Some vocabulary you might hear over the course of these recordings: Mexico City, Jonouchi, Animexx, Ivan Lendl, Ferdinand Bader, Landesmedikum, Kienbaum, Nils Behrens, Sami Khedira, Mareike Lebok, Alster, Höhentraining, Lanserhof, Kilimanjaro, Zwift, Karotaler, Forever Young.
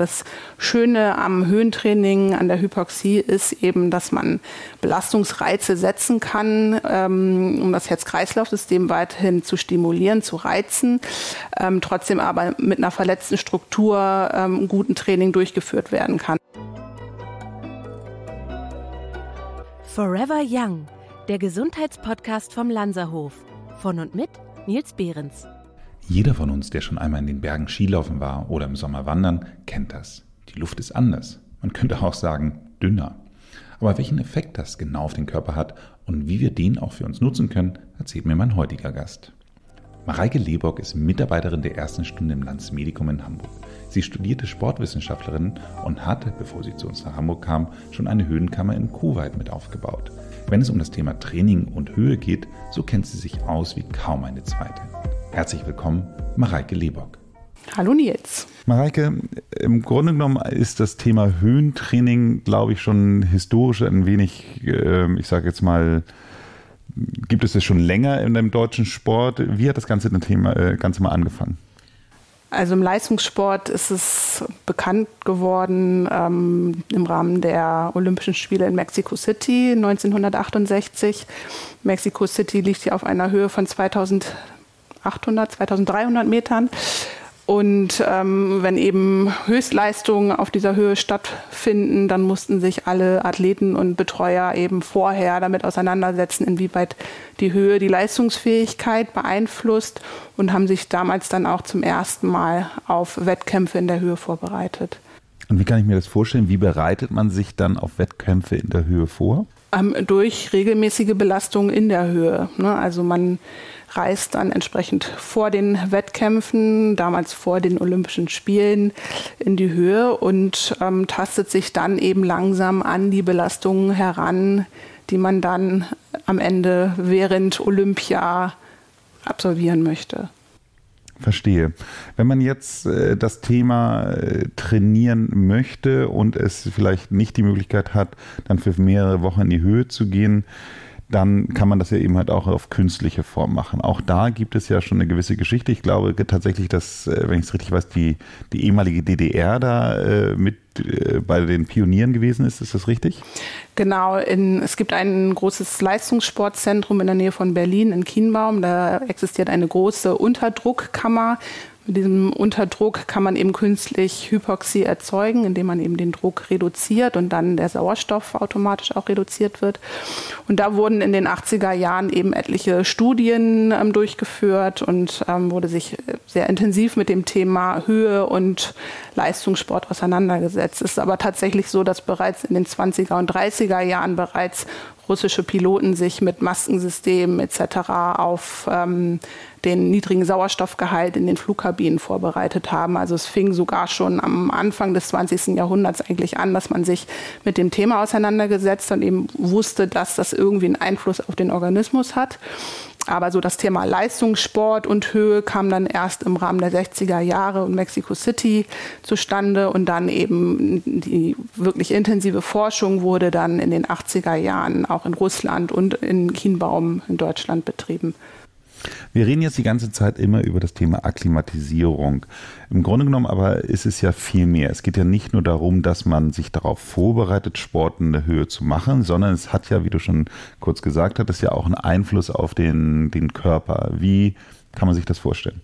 Das Schöne am Höhentraining, an der Hypoxie ist eben, dass man Belastungsreize setzen kann, um das Herz-Kreislauf-System weiterhin zu stimulieren, zu reizen, trotzdem aber mit einer verletzten Struktur einem guten Training durchgeführt werden kann. Forever Young, der Gesundheitspodcast vom Lanserhof. Von und mit Nils Behrens. Jeder von uns, der schon einmal in den Bergen Skilaufen war oder im Sommer wandern, kennt das. Die Luft ist anders. Man könnte auch sagen, dünner. Aber welchen Effekt das genau auf den Körper hat und wie wir den auch für uns nutzen können, erzählt mir mein heutiger Gast. Mareike Lebok ist Mitarbeiterin der ersten Stunde im Landesmedikum in Hamburg. Sie studierte Sportwissenschaftlerin und hatte, bevor sie zu uns nach Hamburg kam, schon eine Höhenkammer in Kuwait mit aufgebaut. Wenn es um das Thema Training und Höhe geht, so kennt sie sich aus wie kaum eine zweite. Herzlich willkommen, Mareike Lebok. Hallo Nils. Mareike, im Grunde genommen ist das Thema Höhentraining, glaube ich, schon historisch ein wenig, ich sage jetzt mal, gibt es das schon länger in dem deutschen Sport? Wie hat das Ganze mal angefangen? Also im Leistungssport ist es bekannt geworden im Rahmen der Olympischen Spiele in Mexico City 1968. Mexico City liegt ja auf einer Höhe von 2800, 2300 Metern. Und wenn eben Höchstleistungen auf dieser Höhe stattfinden, dann mussten sich alle Athleten und Betreuer eben vorher damit auseinandersetzen, inwieweit die Höhe die Leistungsfähigkeit beeinflusst, und haben sich damals dann auch zum ersten Mal auf Wettkämpfe in der Höhe vorbereitet. Und wie kann ich mir das vorstellen? Wie bereitet man sich dann auf Wettkämpfe in der Höhe vor? Durch regelmäßige Belastungen in der Höhe, ne? Also man reist dann entsprechend vor den Wettkämpfen, damals vor den Olympischen Spielen, in die Höhe und tastet sich dann eben langsam an die Belastungen heran, die man dann am Ende während Olympia absolvieren möchte. Verstehe. Wenn man jetzt das Thema trainieren möchte und es vielleicht nicht die Möglichkeit hat, dann für mehrere Wochen in die Höhe zu gehen, dann kann man das ja eben halt auch auf künstliche Form machen. Auch da gibt es ja schon eine gewisse Geschichte. Ich glaube tatsächlich, dass, wenn ich es richtig weiß, die ehemalige DDR da mit bei den Pionieren gewesen ist. Ist das richtig? Genau. Es gibt ein großes Leistungssportzentrum in der Nähe von Berlin, in Kienbaum. Da existiert eine große Unterdruckkammer. Mit diesem Unterdruck kann man eben künstlich Hypoxie erzeugen, indem man eben den Druck reduziert und dann der Sauerstoff automatisch auch reduziert wird. Und da wurden in den 80er Jahren eben etliche Studien durchgeführt und wurde sich sehr intensiv mit dem Thema Höhe und Leistungssport auseinandergesetzt. Es ist aber tatsächlich so, dass bereits in den 20er und 30er Jahren bereits russische Piloten sich mit Maskensystemen etc. auf den niedrigen Sauerstoffgehalt in den Flugkabinen vorbereitet haben. Also es fing sogar schon am Anfang des 20. Jahrhunderts eigentlich an, dass man sich mit dem Thema auseinandergesetzt und eben wusste, dass das irgendwie einen Einfluss auf den Organismus hat. Aber so das Thema Leistungssport und Höhe kam dann erst im Rahmen der 60er Jahre und Mexico City zustande, und dann eben die wirklich intensive Forschung wurde dann in den 80er Jahren auch in Russland und in Kienbaum in Deutschland betrieben. Wir reden jetzt die ganze Zeit immer über das Thema Akklimatisierung. Im Grunde genommen aber ist es ja viel mehr. Es geht ja nicht nur darum, dass man sich darauf vorbereitet, Sport in der Höhe zu machen, sondern es hat ja, wie du schon kurz gesagt hattest, ja auch einen Einfluss auf den Körper. Wie kann man sich das vorstellen?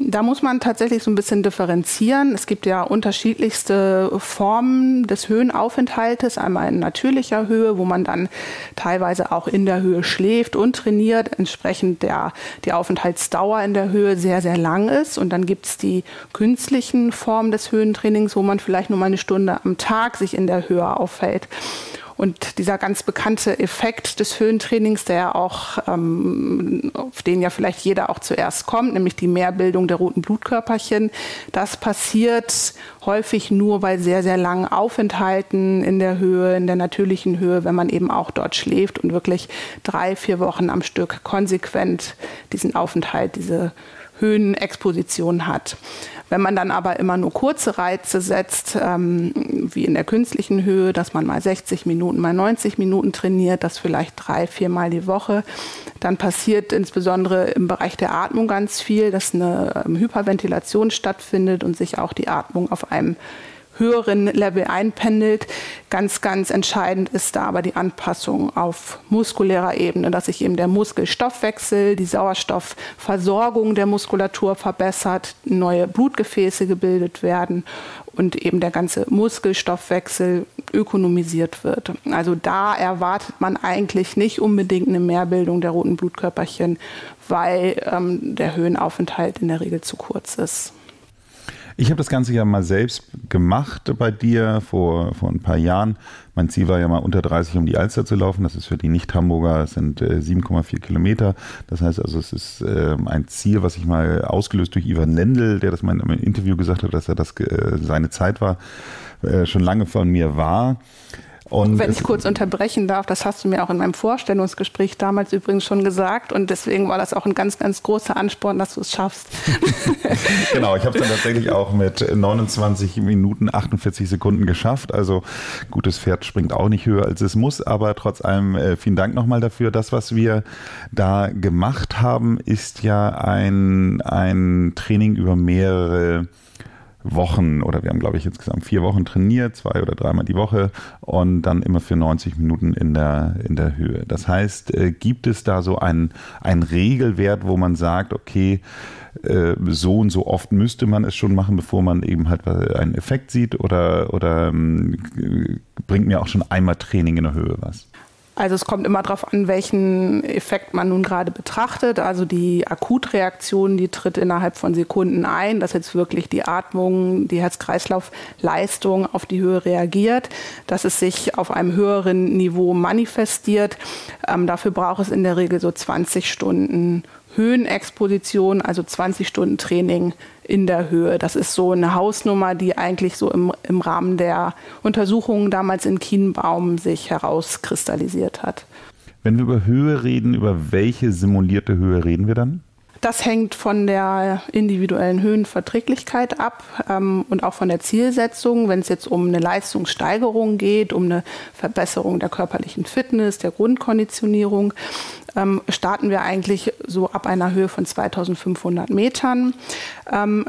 Da muss man tatsächlich so ein bisschen differenzieren. Es gibt ja unterschiedlichste Formen des Höhenaufenthaltes. Einmal in natürlicher Höhe, wo man dann teilweise auch in der Höhe schläft und trainiert, entsprechend die Aufenthaltsdauer in der Höhe sehr, sehr lang ist. Und dann gibt es die künstlichen Formen des Höhentrainings, wo man vielleicht nur mal eine Stunde am Tag sich in der Höhe aufhält. Und dieser ganz bekannte Effekt des Höhentrainings, der ja auch, auf den ja vielleicht jeder auch zuerst kommt, nämlich die Mehrbildung der roten Blutkörperchen, das passiert häufig nur bei sehr, sehr langen Aufenthalten in der Höhe, in der natürlichen Höhe, wenn man eben auch dort schläft und wirklich 3-4 Wochen am Stück konsequent diesen Aufenthalt, diese Höhenexposition hat. Wenn man dann aber immer nur kurze Reize setzt, wie in der künstlichen Höhe, dass man mal 60 Minuten, mal 90 Minuten trainiert, das vielleicht 3-4 Mal die Woche, dann passiert insbesondere im Bereich der Atmung ganz viel, dass eine Hyperventilation stattfindet und sich auch die Atmung auf einem höheren Level einpendelt. Ganz, ganz entscheidend ist da aber die Anpassung auf muskulärer Ebene, dass sich eben der Muskelstoffwechsel, die Sauerstoffversorgung der Muskulatur verbessert, neue Blutgefäße gebildet werden und eben der ganze Muskelstoffwechsel ökonomisiert wird. Also da erwartet man eigentlich nicht unbedingt eine Mehrbildung der roten Blutkörperchen, weil der Höhenaufenthalt in der Regel zu kurz ist. Ich habe das Ganze ja mal selbst gemacht bei dir vor ein paar Jahren. Mein Ziel war ja mal unter 30 um die Alster zu laufen. Das ist für die Nicht-Hamburger, das sind 7,4 Kilometer. Das heißt also, es ist ein Ziel, was ich mal ausgelöst durch Ivan Lendl, der das mal im Interview gesagt hat, dass er das seine Zeit war, schon lange von mir war. Und wenn ich kurz unterbrechen darf, das hast du mir auch in meinem Vorstellungsgespräch damals übrigens schon gesagt und deswegen war das auch ein ganz, ganz großer Ansporn, dass du es schaffst. Genau, ich habe es dann tatsächlich auch mit 29 Minuten 48 Sekunden geschafft, also gutes Pferd springt auch nicht höher als es muss, aber trotz allem vielen Dank nochmal dafür. Das, was wir da gemacht haben, ist ja ein Training über mehrere Wochen oder wir haben, glaube ich, insgesamt 4 Wochen trainiert, 2- oder 3-mal die Woche und dann immer für 90 Minuten in der Höhe. Das heißt, gibt es da so einen Regelwert, wo man sagt, okay, so und so oft müsste man es schon machen, bevor man eben halt einen Effekt sieht oder bringt mir auch schon einmal Training in der Höhe was? Also es kommt immer darauf an, welchen Effekt man nun gerade betrachtet. Also die Akutreaktion, die tritt innerhalb von Sekunden ein, dass jetzt wirklich die Atmung, die Herz-Kreislauf-Leistung auf die Höhe reagiert, dass es sich auf einem höheren Niveau manifestiert. Dafür braucht es in der Regel so 20 Stunden Höhenexposition, also 20 Stunden Training in der Höhe. Das ist so eine Hausnummer, die eigentlich so im Rahmen der Untersuchungen damals in Kienbaum sich herauskristallisiert hat. Wenn wir über Höhe reden, über welche simulierte Höhe reden wir dann? Das hängt von der individuellen Höhenverträglichkeit ab und auch von der Zielsetzung. Wenn es jetzt um eine Leistungssteigerung geht, um eine Verbesserung der körperlichen Fitness, der Grundkonditionierung, starten wir eigentlich so ab einer Höhe von 2500 Metern.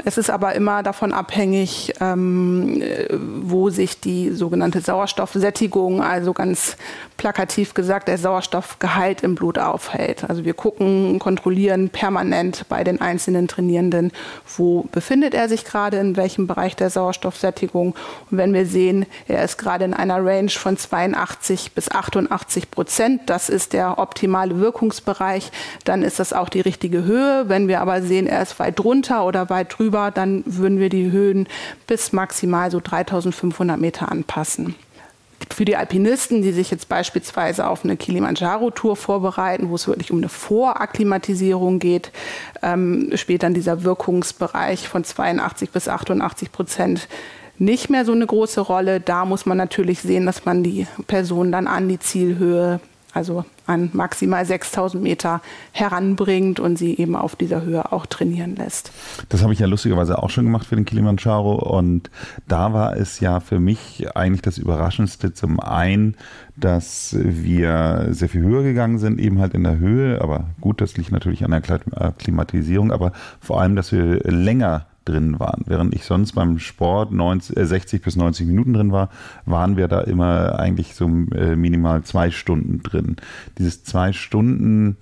Es ist aber immer davon abhängig, wo sich die sogenannte Sauerstoffsättigung, also ganz plakativ gesagt, der Sauerstoffgehalt im Blut aufhält. Also wir gucken, kontrollieren permanent bei den einzelnen Trainierenden, wo befindet er sich gerade, in welchem Bereich der Sauerstoffsättigung. Und wenn wir sehen, er ist gerade in einer Range von 82 bis 88%, das ist der optimale Wirkungsbereich, dann ist das auch die richtige Höhe. Wenn wir aber sehen, er ist weit drunter oder weit drüber, dann würden wir die Höhen bis maximal so 3500 Meter anpassen. Für die Alpinisten, die sich jetzt beispielsweise auf eine Kilimanjaro-Tour vorbereiten, wo es wirklich um eine Vorakklimatisierung geht, spielt dann dieser Wirkungsbereich von 82 bis 88% nicht mehr so eine große Rolle. Da muss man natürlich sehen, dass man die Person dann an die Zielhöhe, also an maximal 6000 Meter heranbringt und sie eben auf dieser Höhe auch trainieren lässt. Das habe ich ja lustigerweise auch schon gemacht für den Kilimanjaro und da war es ja für mich eigentlich das Überraschendste zum einen, dass wir sehr viel höher gegangen sind, eben halt in der Höhe, aber gut, das liegt natürlich an der Klimatisierung, aber vor allem, dass wir länger drin waren. Während ich sonst beim Sport 60 bis 90 Minuten drin war, waren wir da immer eigentlich so minimal 2 Stunden drin. Dieses 2 Stunden,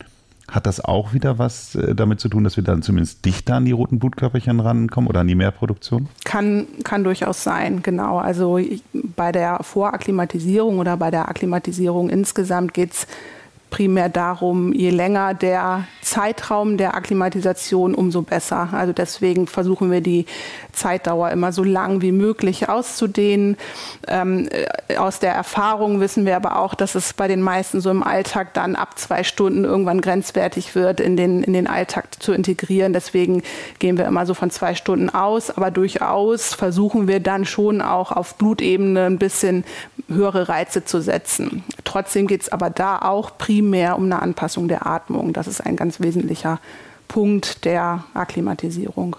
hat das auch wieder was damit zu tun, dass wir dann zumindest dichter an die roten Blutkörperchen rankommen oder an die Mehrproduktion? Kann durchaus sein, genau. Also bei der Vorakklimatisierung oder bei der Akklimatisierung insgesamt geht es primär darum, je länger der Zeitraum der Akklimatisation, umso besser. Also deswegen versuchen wir die Zeitdauer immer so lang wie möglich auszudehnen. Aus der Erfahrung wissen wir aber auch, dass es bei den meisten so im Alltag dann ab 2 Stunden irgendwann grenzwertig wird, in den Alltag zu integrieren. Deswegen gehen wir immer so von 2 Stunden aus. Aber durchaus versuchen wir dann schon auch auf Blutebene ein bisschen höhere Reize zu setzen. Trotzdem geht es aber da auch primär um eine Anpassung der Atmung. Das ist ein ganz wesentlicher Punkt der Akklimatisierung.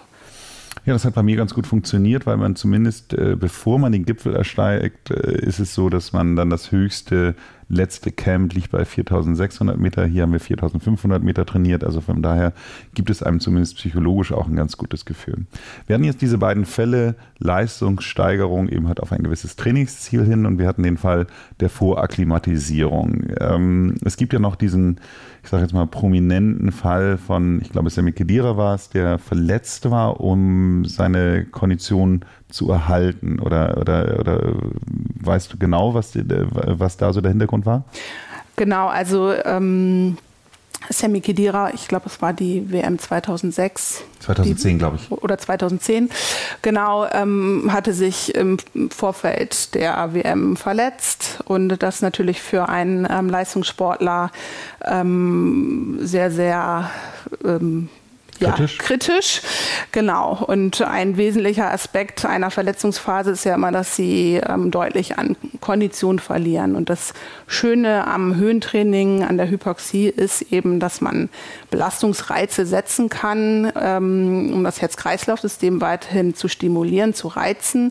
Ja, das hat bei mir ganz gut funktioniert, weil man zumindest, bevor man den Gipfel ersteigt, ist es so, dass man dann das höchste letzte Camp liegt bei 4.600 Meter. Hier haben wir 4.500 Meter trainiert. Also von daher gibt es einem zumindest psychologisch auch ein ganz gutes Gefühl. Wir hatten jetzt diese beiden Fälle, Leistungssteigerung eben halt auf ein gewisses Trainingsziel hin, und wir hatten den Fall der Vorakklimatisierung. Es gibt ja noch diesen, ich sage jetzt mal, prominenten Fall von, ich glaube, Sami Khedira war es, der verletzt war, um seine Kondition zu erhalten, oder weißt du genau, was da so der Hintergrund war? Genau, also Sami Khedira, ich glaube, es war die WM 2006. 2010, glaube ich. Oder 2010, genau, hatte sich im Vorfeld der WM verletzt, und das natürlich für einen Leistungssportler sehr, sehr kritisch. Ja, kritisch, genau. Und ein wesentlicher Aspekt einer Verletzungsphase ist ja immer, dass sie deutlich an Kondition verlieren. Und das Schöne am Höhentraining, an der Hypoxie, ist eben, dass man Belastungsreize setzen kann, um das Herz-Kreislauf-System weiterhin zu stimulieren, zu reizen,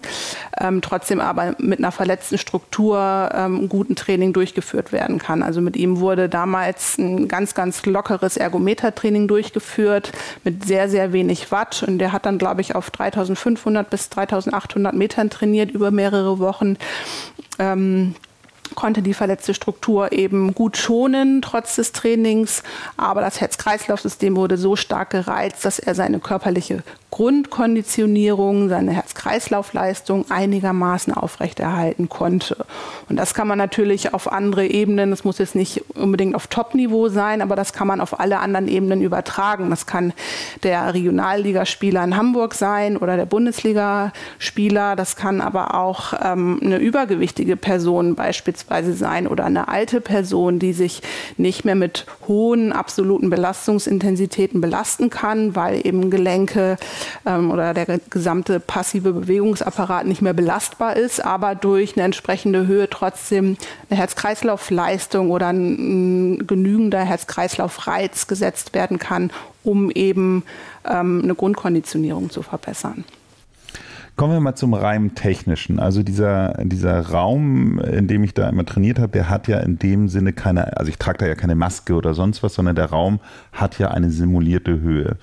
trotzdem aber mit einer verletzten Struktur guten Training durchgeführt werden kann. Also mit ihm wurde damals ein ganz, ganz lockeres Ergometertraining durchgeführt, mit sehr, sehr wenig Watt. Und der hat dann, glaube ich, auf 3.500 bis 3.800 Metern trainiert über mehrere Wochen. Konnte die verletzte Struktur eben gut schonen, trotz des Trainings. Aber das Herz-Kreislauf-System wurde so stark gereizt, dass er seine körperliche Grundkonditionierung, seine Herz-Kreislauf-Leistung einigermaßen aufrechterhalten konnte. Und das kann man natürlich auf andere Ebenen, das muss jetzt nicht unbedingt auf Top-Niveau sein, aber das kann man auf alle anderen Ebenen übertragen. Das kann der Regionalligaspieler in Hamburg sein oder der Bundesligaspieler. Das kann aber auch eine übergewichtige Person beispielsweise sein oder eine alte Person, die sich nicht mehr mit hohen absoluten Belastungsintensitäten belasten kann, weil eben Gelenke oder der gesamte passive Bewegungsapparat nicht mehr belastbar ist, aber durch eine entsprechende Höhe trotzdem eine Herz-Kreislauf-Leistung oder ein genügender Herz-Kreislauf-Reiz gesetzt werden kann, um eben eine Grundkonditionierung zu verbessern. Kommen wir mal zum rein technischen. Also dieser Raum, in dem ich da immer trainiert habe, der hat ja in dem Sinne keine, also ich trage da ja keine Maske oder sonst was, sondern der Raum hat ja eine simulierte Höhe.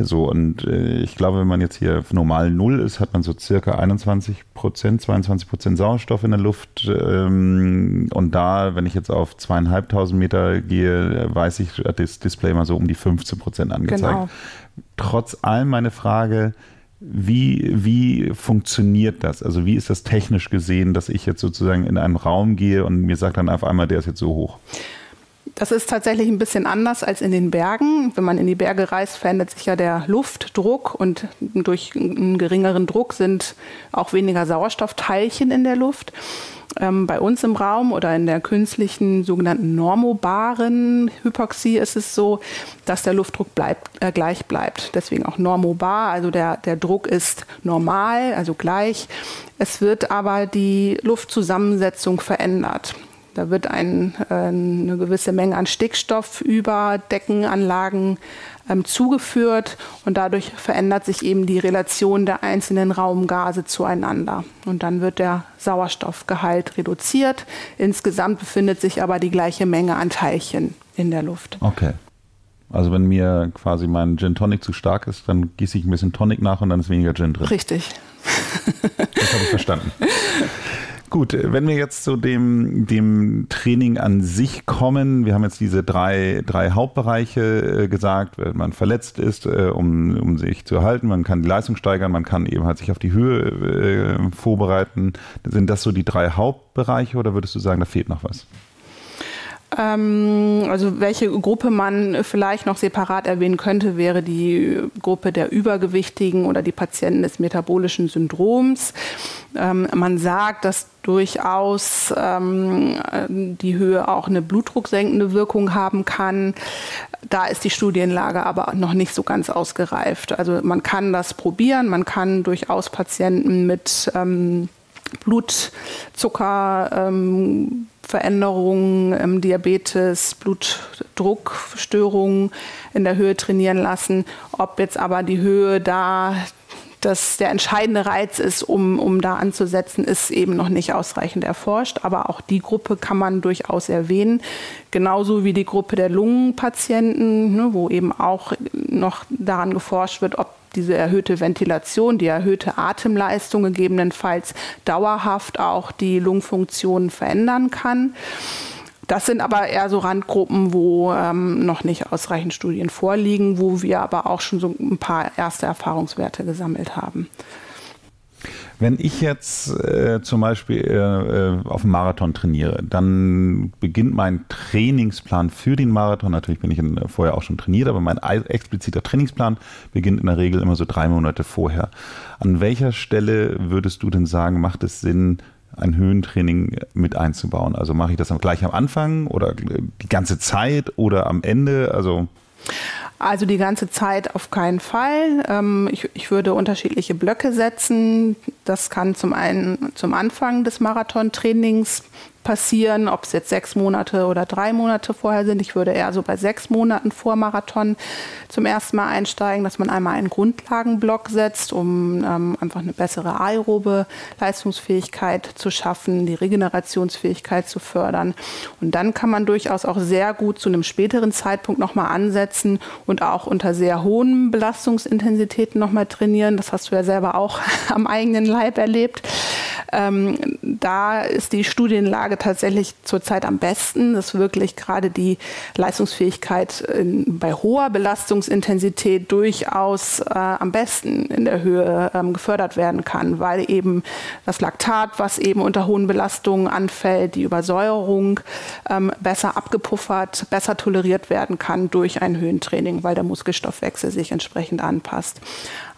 So, und ich glaube, wenn man jetzt hier normal Null ist, hat man so circa 21%, 22% Sauerstoff in der Luft. Und da, wenn ich jetzt auf 2.500 Meter gehe, weiß ich, hat das Display mal so um die 15% angezeigt. Genau. Trotz allem meine Frage, wie funktioniert das? Also wie ist das technisch gesehen, dass ich jetzt sozusagen in einen Raum gehe und mir sagt dann auf einmal, der ist jetzt so hoch? Das ist tatsächlich ein bisschen anders als in den Bergen. Wenn man in die Berge reist, verändert sich ja der Luftdruck, und durch einen geringeren Druck sind auch weniger Sauerstoffteilchen in der Luft. Bei uns im Raum oder in der künstlichen sogenannten normobaren Hypoxie ist es so, dass der Luftdruck gleich bleibt. Deswegen auch normobar, also der Druck ist normal, also gleich. Es wird aber die Luftzusammensetzung verändert. Da wird eine gewisse Menge an Stickstoff über Deckenanlagen zugeführt, und dadurch verändert sich eben die Relation der einzelnen Raumgase zueinander. Und dann wird der Sauerstoffgehalt reduziert. Insgesamt befindet sich aber die gleiche Menge an Teilchen in der Luft. Okay. Also wenn mir quasi mein Gin Tonic zu stark ist, dann gieße ich ein bisschen Tonic nach und dann ist weniger Gin drin. Richtig. Das habe ich verstanden. Gut, wenn wir jetzt zu dem Training an sich kommen, wir haben jetzt diese drei Hauptbereiche gesagt, wenn man verletzt ist, um sich zu erhalten, man kann die Leistung steigern, man kann eben halt sich auf die Höhe vorbereiten. Sind das so die drei Hauptbereiche, oder würdest du sagen, da fehlt noch was? Also welche Gruppe man vielleicht noch separat erwähnen könnte, wäre die Gruppe der Übergewichtigen oder die Patienten des metabolischen Syndroms. Man sagt, dass durchaus die Höhe auch eine blutdrucksenkende Wirkung haben kann. Da ist die Studienlage aber noch nicht so ganz ausgereift. Also man kann das probieren, man kann durchaus Patienten mit Blutzuckerveränderungen, Diabetes, Blutdruckstörungen in der Höhe trainieren lassen. Ob jetzt aber die Höhe da der entscheidende Reiz ist, um da anzusetzen, ist eben noch nicht ausreichend erforscht. Aber auch die Gruppe kann man durchaus erwähnen. Genauso wie die Gruppe der Lungenpatienten, ne, wo eben auch noch daran geforscht wird, ob diese erhöhte Ventilation, die erhöhte Atemleistung gegebenenfalls dauerhaft auch die Lungenfunktion verändern kann. Das sind aber eher so Randgruppen, wo noch nicht ausreichend Studien vorliegen, wo wir aber auch schon so ein paar erste Erfahrungswerte gesammelt haben. Wenn ich jetzt zum Beispiel auf dem Marathon trainiere, dann beginnt mein Trainingsplan für den Marathon, natürlich bin ich vorher auch schon trainiert, aber mein expliziter Trainingsplan beginnt in der Regel immer so 3 Monate vorher. An welcher Stelle würdest du denn sagen, macht es Sinn, ein Höhentraining mit einzubauen? Also mache ich das gleich am Anfang oder die ganze Zeit oder am Ende? Also die ganze Zeit auf keinen Fall. Ich würde unterschiedliche Blöcke setzen. Das kann zum einen zum Anfang des Marathontrainings passieren, ob es jetzt 6 Monate oder 3 Monate vorher sind. Ich würde eher so bei 6 Monaten vor Marathon zum ersten Mal einsteigen, dass man einmal einen Grundlagenblock setzt, um einfach eine bessere aerobe Leistungsfähigkeit zu schaffen, die Regenerationsfähigkeit zu fördern. Und dann kann man durchaus auch sehr gut zu einem späteren Zeitpunkt nochmal ansetzen und auch unter sehr hohen Belastungsintensitäten nochmal trainieren. Das hast du ja selber auch am eigenen Leib erlebt. Da ist die Studienlage tatsächlich zurzeit am besten, dass wirklich gerade die Leistungsfähigkeit bei hoher Belastungsintensität durchaus am besten in der Höhe gefördert werden kann, weil eben das Laktat, was eben unter hohen Belastungen anfällt, die Übersäuerung besser abgepuffert, besser toleriert werden kann durch ein Höhentraining, weil der Muskelstoffwechsel sich entsprechend anpasst.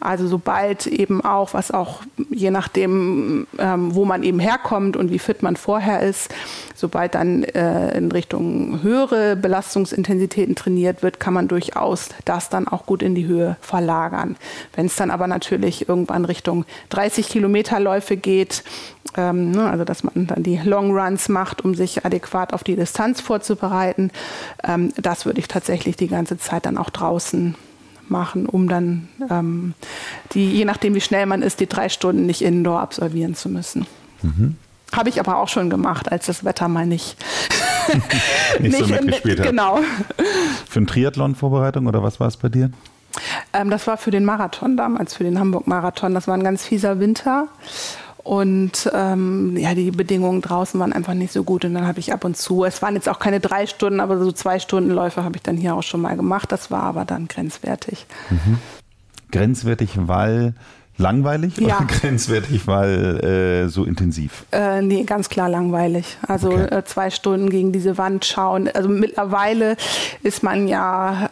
Also sobald eben auch, was auch je nachdem, wo man eben herkommt und wie fit man vorher ist, sobald dann in Richtung höhere Belastungsintensitäten trainiert wird, kann man durchaus das dann auch gut in die Höhe verlagern. Wenn es dann aber natürlich irgendwann Richtung 30-Kilometer-Läufe geht, also dass man dann die Long Runs macht, um sich adäquat auf die Distanz vorzubereiten, das würde ich tatsächlich die ganze Zeit dann auch draußen machen, um dann je nachdem wie schnell man ist, die 3 Stunden nicht indoor absolvieren zu müssen. Mhm. Habe ich aber auch schon gemacht, als das Wetter mal nicht so mitgespielt hat. Genau. Für eine Triathlon-Vorbereitung oder was war es bei dir? Das war für den Marathon damals, für den Hamburg-Marathon. Das war ein ganz fieser Winter. Und ja, die Bedingungen draußen waren einfach nicht so gut. Und dann habe ich ab und zu, es waren jetzt auch keine 3 Stunden, aber so 2-Stunden-Läufe habe ich dann hier auch schon mal gemacht. Das war aber dann grenzwertig. Mhm. Grenzwertig, weil langweilig oder grenzwertig, weil so intensiv? Nee, ganz klar langweilig. Also okay. 2 Stunden gegen diese Wand schauen. Also mittlerweile ist man ja,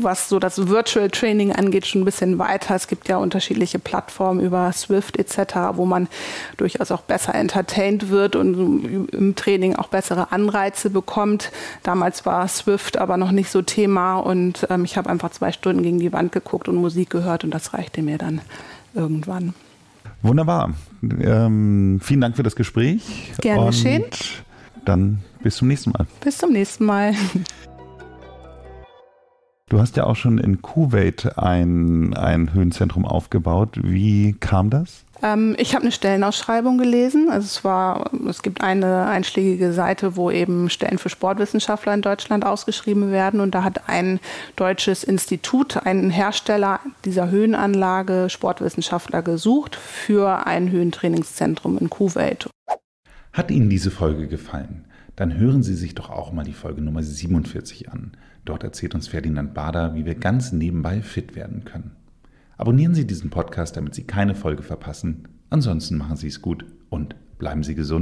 was so das Virtual Training angeht, schon ein bisschen weiter. Es gibt ja unterschiedliche Plattformen über Zwift etc., wo man durchaus auch besser entertained wird und im Training auch bessere Anreize bekommt. Damals war Zwift aber noch nicht so Thema und ich habe einfach 2 Stunden gegen die Wand geguckt und Musik gehört und das reichte mir dann irgendwann. Wunderbar. Vielen Dank für das Gespräch. Gerne geschehen. Dann bis zum nächsten Mal. Bis zum nächsten Mal. Du hast ja auch schon in Kuwait ein Höhenzentrum aufgebaut. Wie kam das? Ich habe eine Stellenausschreibung gelesen. Also es gibt eine einschlägige Seite, wo eben Stellen für Sportwissenschaftler in Deutschland ausgeschrieben werden. Und da hat ein deutsches Institut, einen Hersteller dieser Höhenanlage, Sportwissenschaftler gesucht für ein Höhentrainingszentrum in Kuwait. Hat Ihnen diese Folge gefallen? Dann hören Sie sich doch auch mal die Folge Nummer 47 an. Dort erzählt uns Ferdinand Bader, wie wir ganz nebenbei fit werden können. Abonnieren Sie diesen Podcast, damit Sie keine Folge verpassen. Ansonsten machen Sie es gut und bleiben Sie gesund.